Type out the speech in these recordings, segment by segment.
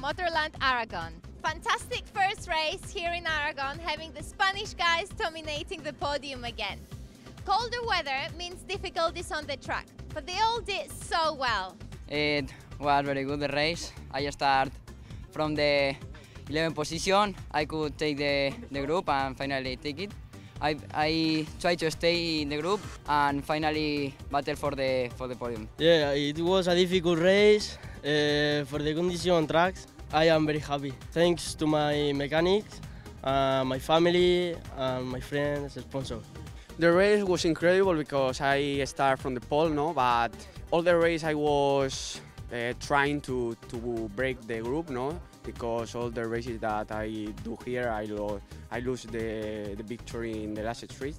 from Waterland, Aragon. Fantastic first race here in Aragon, having the Spanish guys dominating the podium again. Colder weather means difficulties on the track, but they all did so well. It was very good, the race. I started from the 11th position. I could take the group and finally take it. I tried to stay in the group and finally battle for the podium. Yeah, it was a difficult race for the condition on tracks. I am very happy. Thanks to my mechanics, my family, and my friends, sponsors. The race was incredible because I started from the pole, no? But all the race I was trying to break the group, no? Because all the races that I do here, I lose the victory in the last street.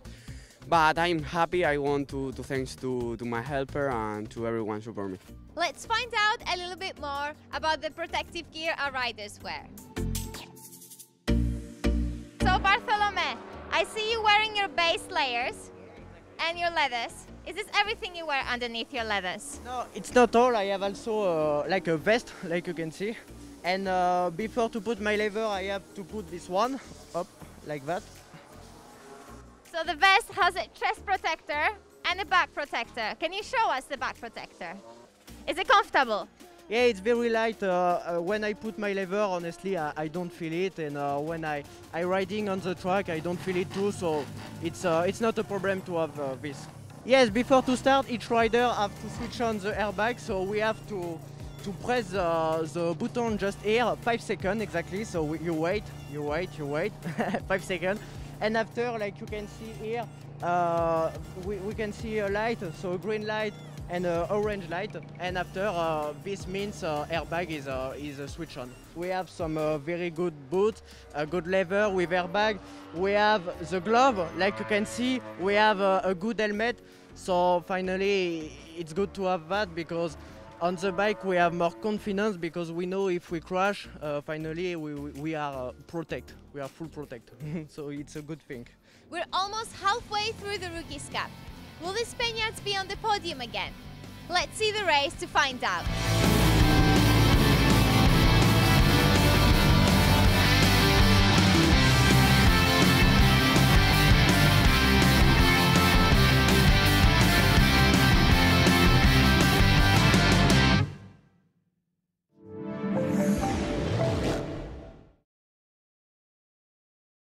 But I'm happy. I want to thanks to my helper and to everyone supporting me. Let's find out a little bit more about the protective gear our riders wear. So Bartholomé, I see you wearing your base layers and your leathers. Is this everything you wear underneath your leathers? No, it's not all. I have also like a vest, like you can see. And before to put my leather, I have to put this one up, like that. So the vest has a chest protector and a back protector. Can you show us the back protector? Is it comfortable? Yeah, it's very light. When I put my leather, honestly, I don't feel it. And when I riding on the track, I don't feel it too. So it's not a problem to have this. Yes, before to start, each rider have to switch on the airbag. So we have to press the button just here, 5 seconds exactly. So you wait, 5 seconds. And after, like you can see here, we can see a light, so a green light and an orange light. And after, this means airbag is switch on. We have some very good boots, a good leather with airbag. We have the glove, like you can see, we have a good helmet. So finally, it's good to have that because on the bike, we have more confidence because we know if we crash, finally we are protected. We are full protected, so it's a good thing. We're almost halfway through the Rookies Cup. Will the Spaniards be on the podium again? Let's see the race to find out.